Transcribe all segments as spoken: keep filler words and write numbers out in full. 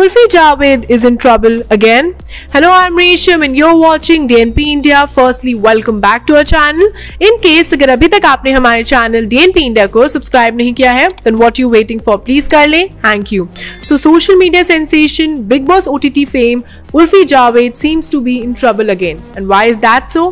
Urfi Javed is in trouble again. Hello, I'm Reishim and you're watching D N P India. Firstly, welcome back to our channel. In case अगर अभी तक आपने हमारे channel D N P India को subscribe नहीं किया है, then what you waiting for? Please कर ले. Thank you. So, social media sensation, Big Boss O T T fame, Urfi Javed seems to be in trouble again. And why is that so?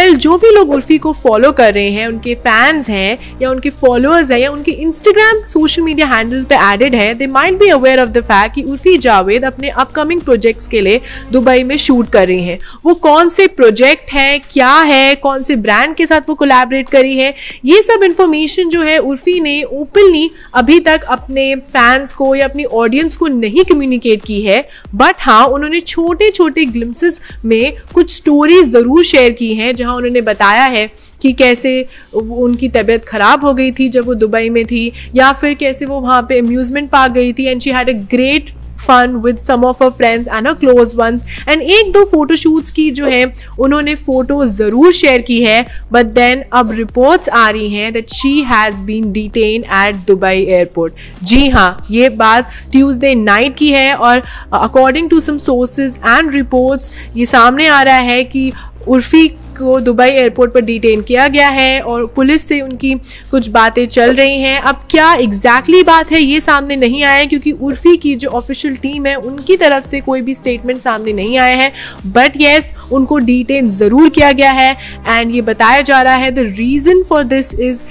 Well, जो भी लोग उर्फी को follow कर रहे हैं, उनके fans हैं, या उनके followers हैं, या उनके Instagram social media handle पे added हैं, they might be aware of the fact कि उर्फी जावेद अपने अपकमिंग प्रोजेक्ट्स के लिए दुबई में शूट कर रही हैं। वो कौन से प्रोजेक्ट हैं, क्या है, कौन से ब्रांड के साथ वो कोलैबोरेट करी है, ये सब इन्फॉर्मेशन जो है उर्फी ने ओपनली अभी तक अपने फैंस को या अपनी ऑडियंस को नहीं कम्युनिकेट की है। बट हाँ, उन्होंने छोटे छोटे ग्लिम्पसेस में कुछ स्टोरीज ज़रूर शेयर की हैं जहाँ उन्होंने बताया है कि कैसे उनकी तबीयत ख़राब हो गई थी जब वो दुबई में थी, या फिर कैसे वो वहाँ पर अम्यूज़मेंट पार्क गई थी and she had a great fun with some of her friends and her close ones. And एक दो फोटोशूट्स की जो है उन्होंने फोटो ज़रूर शेयर की है। बट देन अब रिपोर्ट्स आ रही हैं that she has been detain at Dubai airport. जी हाँ, ये बात ट्यूसडे नाइट की है और according to some sources and reports ये सामने आ रहा है कि उर्फी को दुबई एयरपोर्ट पर डिटेन किया गया है और पुलिस से उनकी कुछ बातें चल रही हैं। अब क्या एग्जैक्टली बात है ये सामने नहीं आया है क्योंकि उर्फी की जो ऑफिशियल टीम है उनकी तरफ से कोई भी स्टेटमेंट सामने नहीं आया है। बट येस, उनको डिटेन ज़रूर किया गया है एंड ये बताया जा रहा है the reason for this is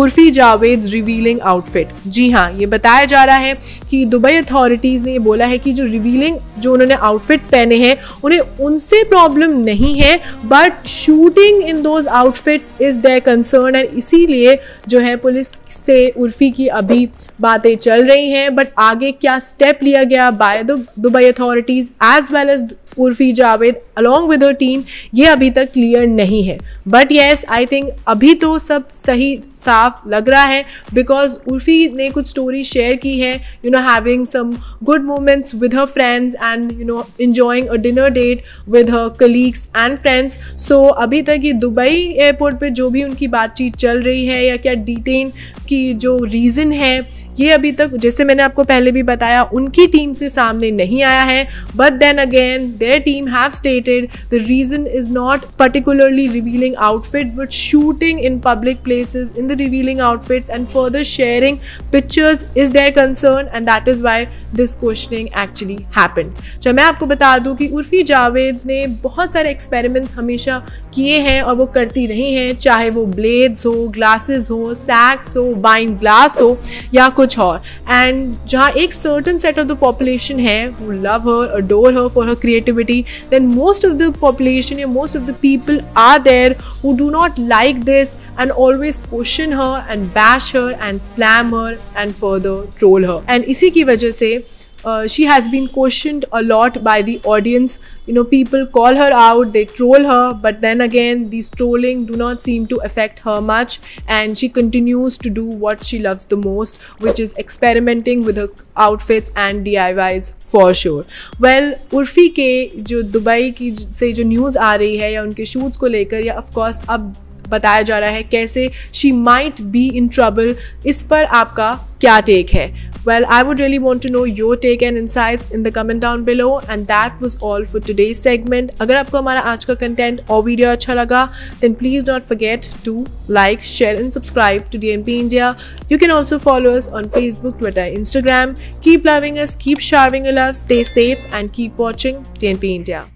Urfi Javed revealing outfit. जी हाँ, ये बताया जा रहा है कि दुबई अथॉरिटीज़ ने ये बोला है कि जो रिवीलिंग जो उन्होंने आउटफिट्स पहने हैं उन्हें उनसे प्रॉब्लम नहीं है, but shooting in those outfits is their concern. And इसीलिए जो है पुलिस से उर्फी की अभी बातें चल रही हैं। बट आगे क्या स्टेप लिया गया by the Dubai authorities as well as Urfi Javed along with her team, ये अभी तक क्लियर नहीं है। बट येस, आई थिंक अभी तो सब सही साफ लग रहा है बिकॉज उर्फी ने कुछ स्टोरी शेयर की है, you know having some good moments with her friends and you know enjoying a dinner date with her colleagues and friends. So अभी तक ये दुबई एयरपोर्ट पे जो भी उनकी बातचीत चल रही है या क्या डिटेन की जो रीज़न है ये अभी तक, जैसे मैंने आपको पहले भी बताया, उनकी टीम से सामने नहीं आया है। But then again their team have stated the reason is not particularly revealing outfits but shooting in public places in the revealing outfits and further sharing pictures is their concern and that is why this questioning actually happened. चाहे मैं आपको बता दूँ कि उर्फी जावेद ने बहुत सारे experiments हमेशा किए हैं और वो करती रही हैं, चाहे वो ब्लेड्स हो, ग्लासेस हो, सैक्स हो, वाइन ग्लास हो या कुछ और। एंड जहाँ एक certain set of the population है वो love her, adore her for her creativity, then most of the population या most of the people are there who do not like this and always question her and bash her and slam her and further troll her. And इसी की वजह से uh, she has been questioned a lot by the audience. You know, people call her out, they troll her, but then again, these trolling do not seem to affect her much, and she continues to do what she loves the most, which is experimenting with her outfits and D I Ys for sure. Well, Urfi के जो Dubai की से जो news आ रही है या उनके shoots को लेकर या of course अब बताया जा रहा है कैसे she might be in trouble, इस पर आपका क्या टेक है? Well, I would really want to know your take and insights in the comment down below. And that was all for today's segment. अगर आपको हमारा आज का कंटेंट और वीडियो अच्छा लगा then please don't forget to like, share and subscribe to D N P India. You can also follow us on Facebook, Twitter, Instagram. Keep loving us, keep showering your love, stay safe and keep watching D N P India.